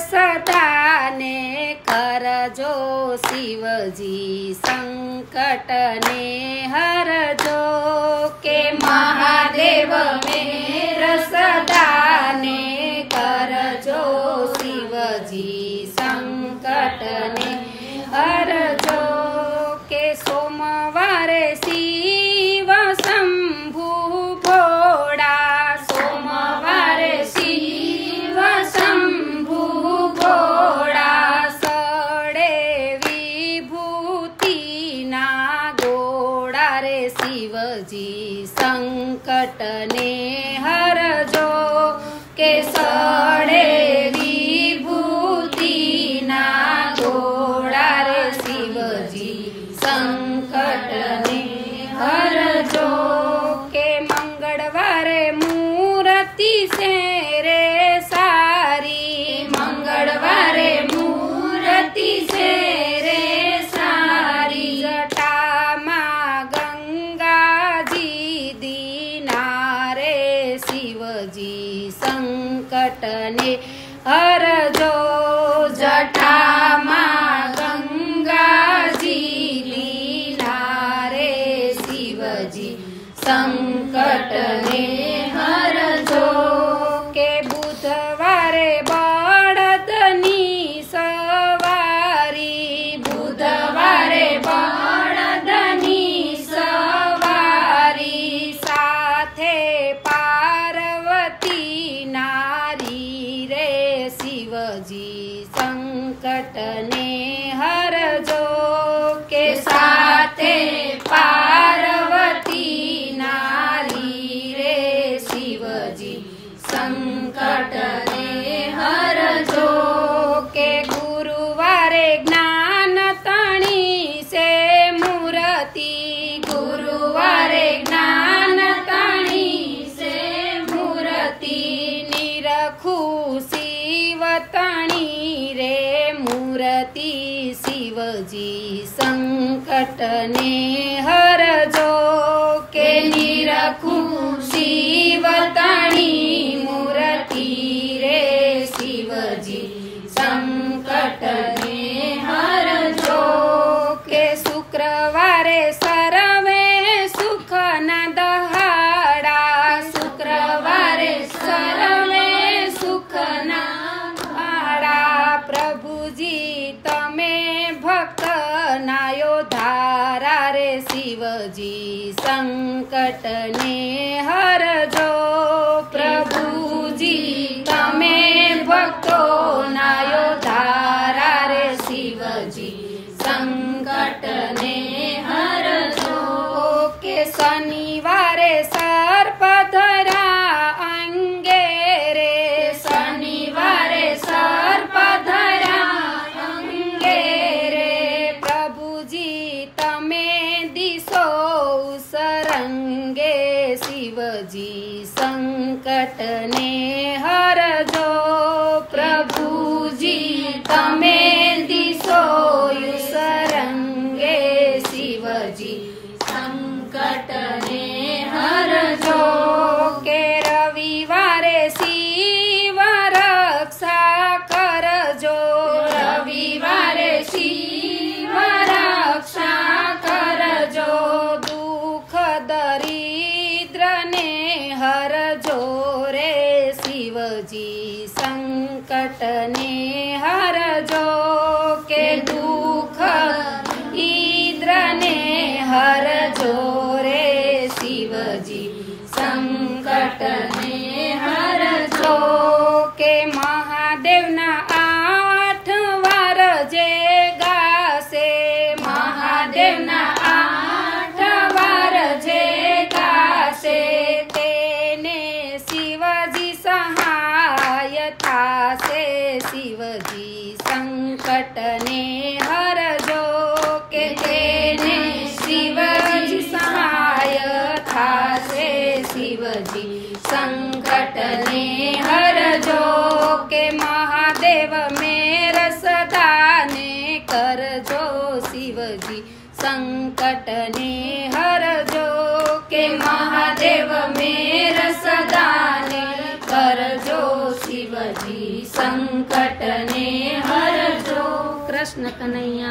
सदाने करजो शिवजी संकट ने हरजो के महादेव मेर सदाने करजो शिवजी संकट ने हरजो के सोमवारे शिव शंभु भोड़ा सोमवारे शिव शंभु भोड़ा सड़े विभूति ना गोड़ा रे शिवजी संकट ने हरजो के सड़े शिवजी संकट ने हरजो जटा मां गंगा जी लीला रे शिवजी संकट ने हरजो के बुधवारे बड़दनी सवारी बुधवारे बड़दनी सवारी साथे नारी रे शिवजी संकट ने हरजो के साथे पार्वती नारी रे शिवजी संकट ने हरजो के गुरुवारे ज्ञान तणी से मूर्ति गुरुवारे ज्ञान तणी से मूर्ति शिवतणी रे मूर्ति शिवजी संकट ने हरजो के निरखू शिवतणी मूर्ति रे शिवजी संकट ने हरजो के शुक्रवारे सर्वे सुख न दहाड़ा शुक्रवारे शिवजी संकट ने हरजो प्रभुजी तमे भक्तो नायो धारा रे शिवजी संकट ने हरजो के शनिवारे सर्पधरा अंगे रे शनिवारे सर्पधरा अंगे रे प्रभुजी तमे सरंगे शिवजी संकट ने हरजो प्रभुजी तमे दिशो सरंगे शिवजी संकट ने हरजो के रविवारे शिव रक्षा करजो रविवारे शिव रक्षा करजो शिवजी संकट ने हरजो के दुख इन्द्र ने हरजो रे शिवजी संकट ने हरजो के महादेव ना आठ वार जे गासे महादेव ना आठ वार जे गासे शिवजी संकट ने हरजो के तेने शिवजी सहाय थासे शिवजी संकट ने हरजो के महादेव मेर सदाने करजो शिवजी संकट ने हरजो के महादेव मेर सदाने करजो शिवजी संकट संकट ने हरजो। कृष्ण कन्हैया।